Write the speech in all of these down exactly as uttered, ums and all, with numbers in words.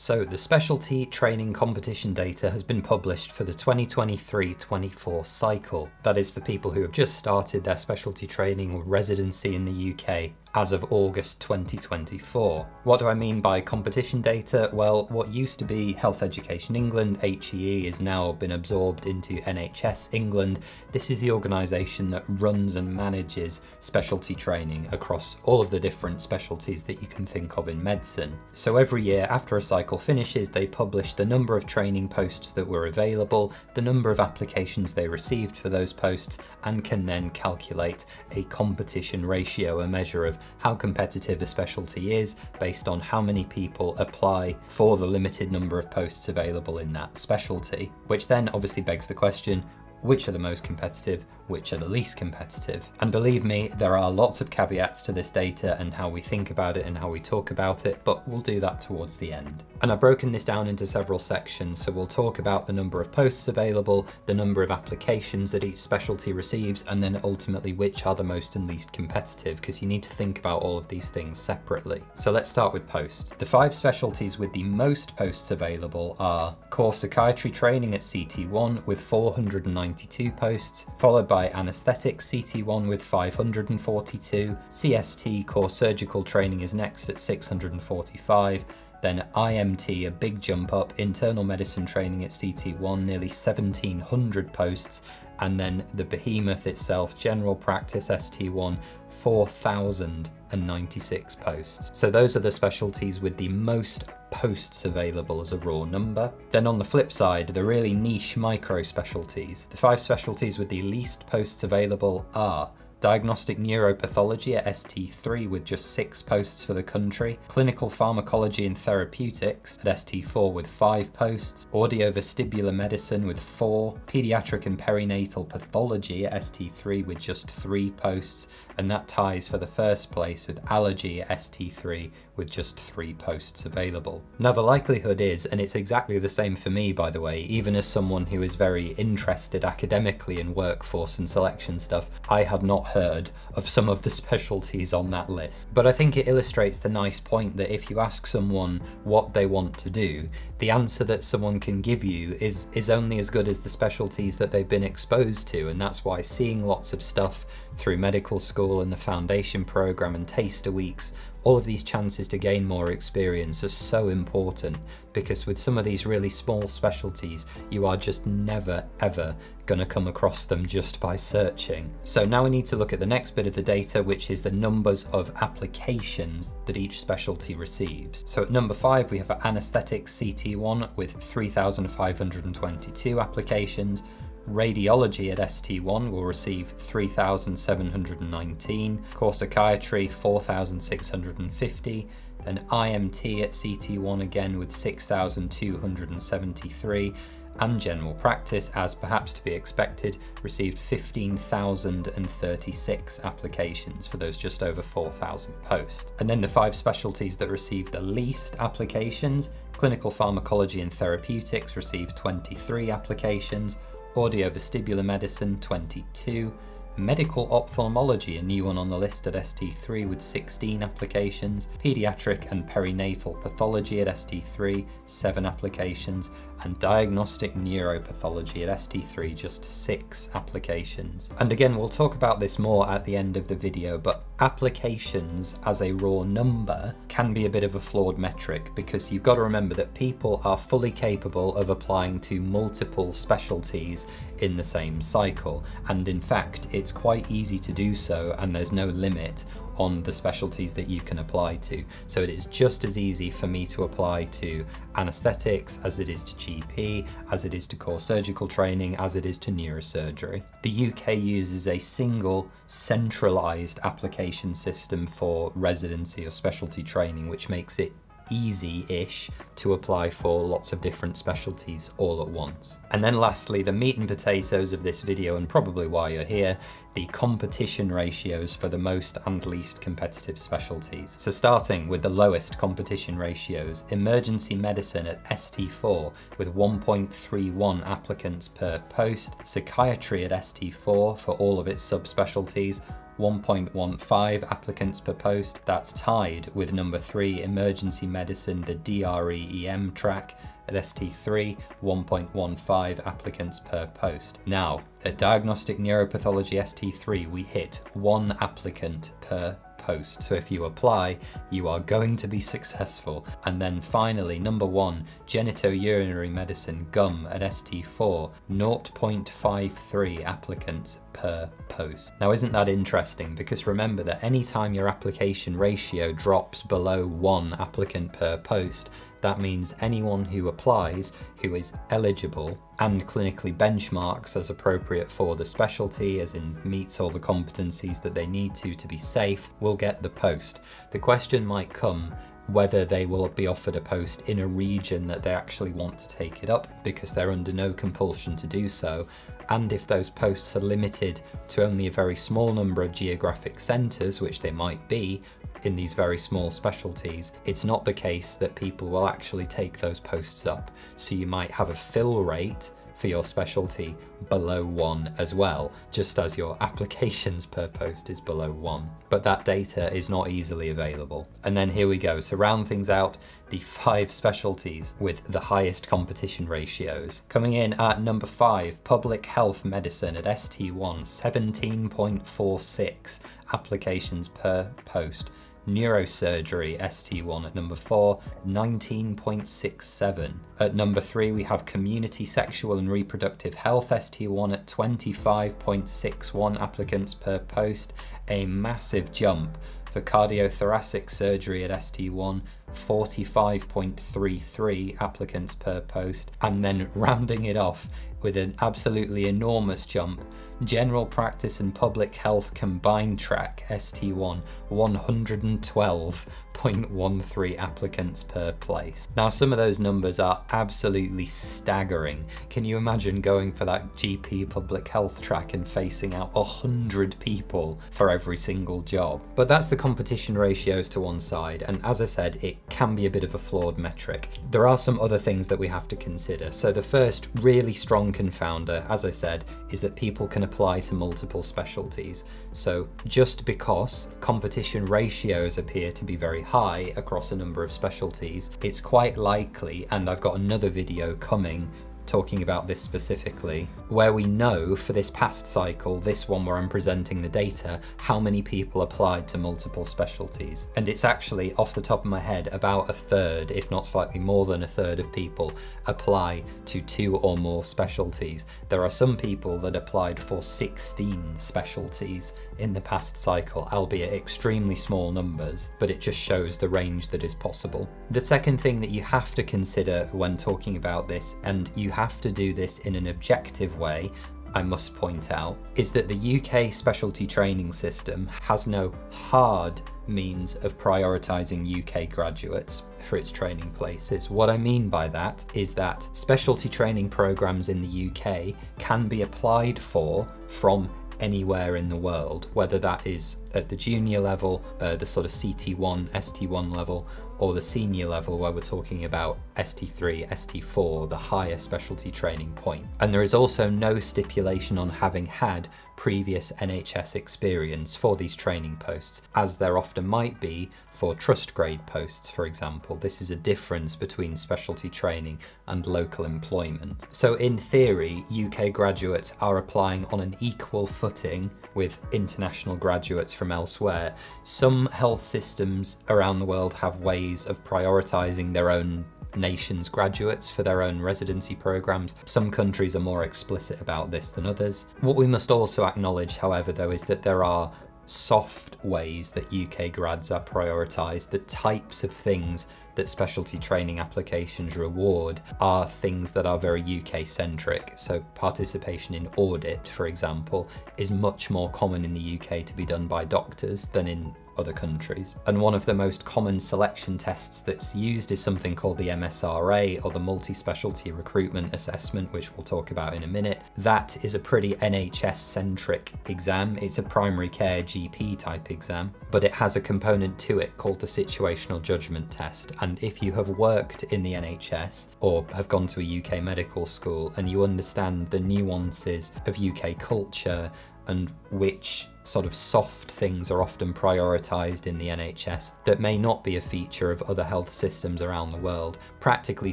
So the specialty training competition data has been published for the twenty twenty-three twenty-four cycle. That is for people who have just started their specialty training or residency in the U K as of August twenty twenty-four. What do I mean by competition data? Well, what used to be Health Education England, H E E, has now been absorbed into N H S England. This is the organisation that runs and manages specialty training across all of the different specialties that you can think of in medicine. So every year after a cycle finishes, they publish the number of training posts that were available, the number of applications they received for those posts, and can then calculate a competition ratio, a measure of how competitive a specialty is based on how many people apply for the limited number of posts available in that specialty, which then obviously begs the question, which are the most competitive, which are the least competitive? And believe me, there are lots of caveats to this data and how we think about it and how we talk about it, but we'll do that towards the end. And I've broken this down into several sections, so we'll talk about the number of posts available, the number of applications that each specialty receives, and then ultimately which are the most and least competitive, because you need to think about all of these things separately. So let's start with posts. The five specialties with the most posts available are core psychiatry training at C T one with four hundred ninety-two posts, followed by Anesthetics C T one with five hundred forty-two, C S T Core Surgical Training is next at six hundred forty-five, then I M T, a big jump up, Internal Medicine Training at C T one, nearly seventeen hundred posts, and then the behemoth itself, General Practice S T one, four thousand ninety-six posts. So those are the specialties with the most posts available as a raw number. Then on the flip side, the really niche micro specialties. The five specialties with the least posts available are Diagnostic Neuropathology at S T three with just six posts for the country, Clinical Pharmacology and Therapeutics at S T four with five posts, Audiovestibular Medicine with four, Pediatric and Perinatal Pathology at S T three with just three posts, and that ties for the first place with Allergy at S T three with just three posts available. Now the likelihood is, and it's exactly the same for me by the way, even as someone who is very interested academically in workforce and selection stuff, I have not heard of some of the specialties on that list. But I think it illustrates the nice point that if you ask someone what they want to do, the answer that someone can give you is, is only as good as the specialties that they've been exposed to, and that's why seeing lots of stuff through medical school and the foundation program and taster weeks, all of these chances to gain more experience are so important, because with some of these really small specialties, you are just never ever going to come across them just by searching. So now we need to look at the next bit of the data, which is the numbers of applications that each specialty receives. So at number five, we have Anesthetics C T one with three thousand five hundred twenty-two applications. Radiology at S T one will receive three thousand seven hundred nineteen, Core Psychiatry four thousand six hundred fifty, then I M T at C T one again with six thousand two hundred seventy-three, and General Practice, as perhaps to be expected, received fifteen thousand thirty-six applications for those just over four thousand posts. And then the five specialties that received the least applications: Clinical Pharmacology and Therapeutics received twenty-three applications, Audiovestibular Medicine twenty-two, Medical Ophthalmology, a new one on the list at S T three with sixteen applications, Pediatric and Perinatal Pathology at S T three, seven applications, and Diagnostic Neuropathology at S T three, just six applications. And again, we'll talk about this more at the end of the video, but applications as a raw number can be a bit of a flawed metric, because you've got to remember that people are fully capable of applying to multiple specialties in the same cycle, and in fact, it's It's quite easy to do so, and there's no limit on the specialties that you can apply to. So it is just as easy for me to apply to anaesthetics as it is to G P, as it is to core surgical training, as it is to neurosurgery. The U K uses a single centralised application system for residency or specialty training, which makes it easy-ish to apply for lots of different specialties all at once. And then lastly, the meat and potatoes of this video, and probably why you're here, the competition ratios for the most and least competitive specialties. So starting with the lowest competition ratios, emergency medicine at S T four with one point three one applicants per post, psychiatry at S T four for all of its subspecialties, one point one five applicants per post. That's tied with number three, emergency medicine, the D R E E M track at S T three, one point one five applicants per post. Now, at diagnostic neuropathology S T three, we hit one applicant per post. So if you apply, you are going to be successful. And then finally, number one, genitourinary medicine, gum at S T four, zero point five three applicants per post. Now, isn't that interesting? Because remember that anytime your application ratio drops below one applicant per post, that means anyone who applies, who is eligible and clinically benchmarks as appropriate for the specialty, as in meets all the competencies that they need to to be safe, will get the post. The question might come whether they will be offered a post in a region that they actually want to take it up, because they're under no compulsion to do so, and if those posts are limited to only a very small number of geographic centres, which they might be in these very small specialties, it's not the case that people will actually take those posts up. So you might have a fill rate for your specialty below one as well, just as your applications per post is below one. But that data is not easily available. And then here we go, to round things out, the five specialties with the highest competition ratios. Coming in at number five, public health medicine at S T one, seventeen point four six applications per post. Neurosurgery S T one at number four, nineteen point six seven. At number three, we have community sexual and reproductive health S T one at twenty-five point six one applicants per post, a massive jump. For cardiothoracic surgery at S T one, forty-five point three three applicants per post. And then rounding it off with an absolutely enormous jump, general practice and public health combined track S T one, one hundred twelve point one three applicants per place. Now, some of those numbers are absolutely staggering. Can you imagine going for that G P public health track and facing out one hundred people for every single job? But that's the competition ratios to one side, and as I said, it can be a bit of a flawed metric. There are some other things that we have to consider. So the first really strong confounder, as I said, is that people can apply to multiple specialties. So just because competition ratios appear to be very high across a number of specialties, it's quite likely, and I've got another video coming talking about this specifically, where we know for this past cycle, this one where I'm presenting the data, how many people applied to multiple specialties. And it's actually, off the top of my head, about a third, if not slightly more than a third of people apply to two or more specialties. There are some people that applied for sixteen specialties in the past cycle, albeit extremely small numbers, but it just shows the range that is possible. The second thing that you have to consider when talking about this, and you have to do this in an objective way, I must point out, is that the U K specialty training system has no hard means of prioritising U K graduates for its training places. What I mean by that is that specialty training programmes in the U K can be applied for from anywhere in the world, whether that is at the junior level, uh, the sort of C T one, S T one level, or the senior level where we're talking about S T three, S T four, the higher specialty training point. And there is also no stipulation on having had previous N H S experience for these training posts, as there often might be for trust grade posts, for example. This is a difference between specialty training and local employment. So in theory, U K graduates are applying on an equal footing with international graduates from elsewhere. Some health systems around the world have ways of prioritising their own nation's graduates for their own residency programs. Some countries are more explicit about this than others. What we must also acknowledge, however, though, is that there are soft ways that U K grads are prioritised. The types of things that specialty training applications reward are things that are very U K-centric. So participation in audit, for example, is much more common in the U K to be done by doctors than in other countries. And one of the most common selection tests that's used is something called the M S R A, or the Multi-Specialty Recruitment Assessment, which we'll talk about in a minute. That is a pretty N H S-centric exam. It's a primary care G P type exam, but it has a component to it called the situational judgment test. And if you have worked in the N H S or have gone to a U K medical school and you understand the nuances of U K culture and which sort of soft things are often prioritised in the N H S that may not be a feature of other health systems around the world. Practically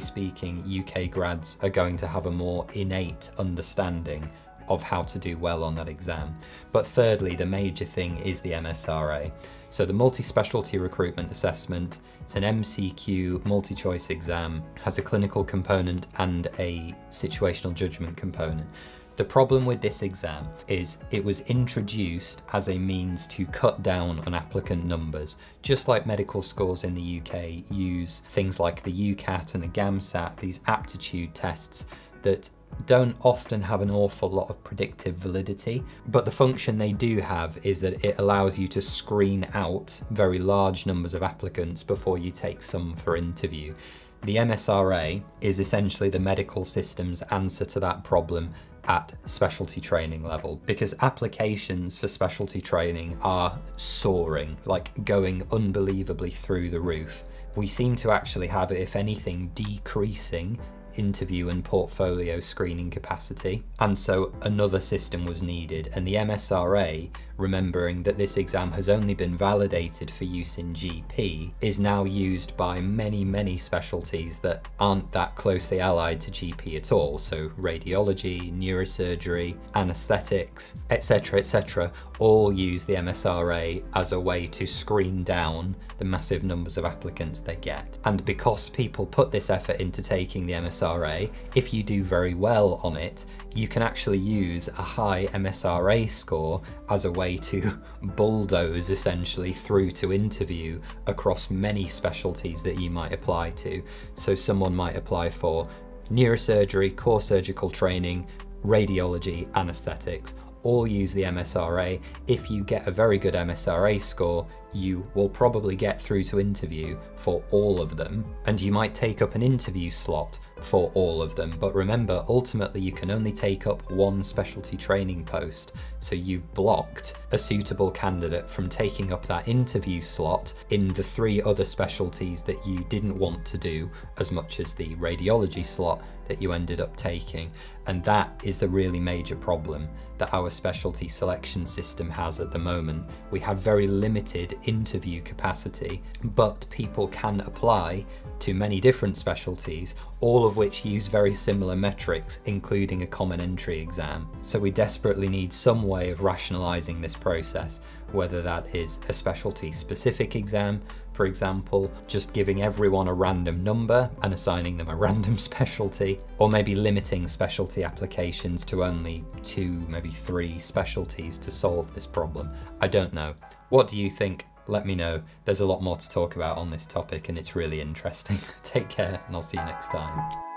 speaking, U K grads are going to have a more innate understanding of how to do well on that exam. But thirdly, the major thing is the M S R A. So the Multi-Specialty Recruitment Assessment, it's an M C Q multi-choice exam, has a clinical component and a situational judgment component. The problem with this exam is it was introduced as a means to cut down on applicant numbers. Just like medical schools in the U K use things like the U CAT and the GAMSAT, these aptitude tests that don't often have an awful lot of predictive validity, but the function they do have is that it allows you to screen out very large numbers of applicants before you take some for interview. The M S R A is essentially the medical system's answer to that problem at specialty training level, because applications for specialty training are soaring, like going unbelievably through the roof. We seem to actually have, if anything, decreasing interview and portfolio screening capacity, and so another system was needed. And the M S R A, remembering that this exam has only been validated for use in G P, is now used by many many specialties that aren't that closely allied to G P at all, so radiology, neurosurgery, anaesthetics, etc, etc, all use the M S R A as a way to screen down the massive numbers of applicants they get. And because people put this effort into taking the M S R A, if you do very well on it, you can actually use a high M S R A score as a way to bulldoze essentially through to interview across many specialties that you might apply to. So someone might apply for neurosurgery, core surgical training, radiology, anaesthetics, all use the M S R A. If you get a very good M S R A score, you will probably get through to interview for all of them, and you might take up an interview slot for all of them. But remember, ultimately you can only take up one specialty training post, so you've blocked a suitable candidate from taking up that interview slot in the three other specialties that you didn't want to do as much as the radiology slot that you ended up taking. And that is the really major problem that our specialty selection system has at the moment. We have very limited interview capacity, but people can apply to many different specialties, all of which use very similar metrics, including a common entry exam. So we desperately need some way of rationalizing this process, whether that is a specialty specific exam, for example, just giving everyone a random number and assigning them a random specialty, or maybe limiting specialty applications to only two, maybe three specialties to solve this problem. I don't know. What do you think? Let me know. There's a lot more to talk about on this topic and it's really interesting. Take care and I'll see you next time.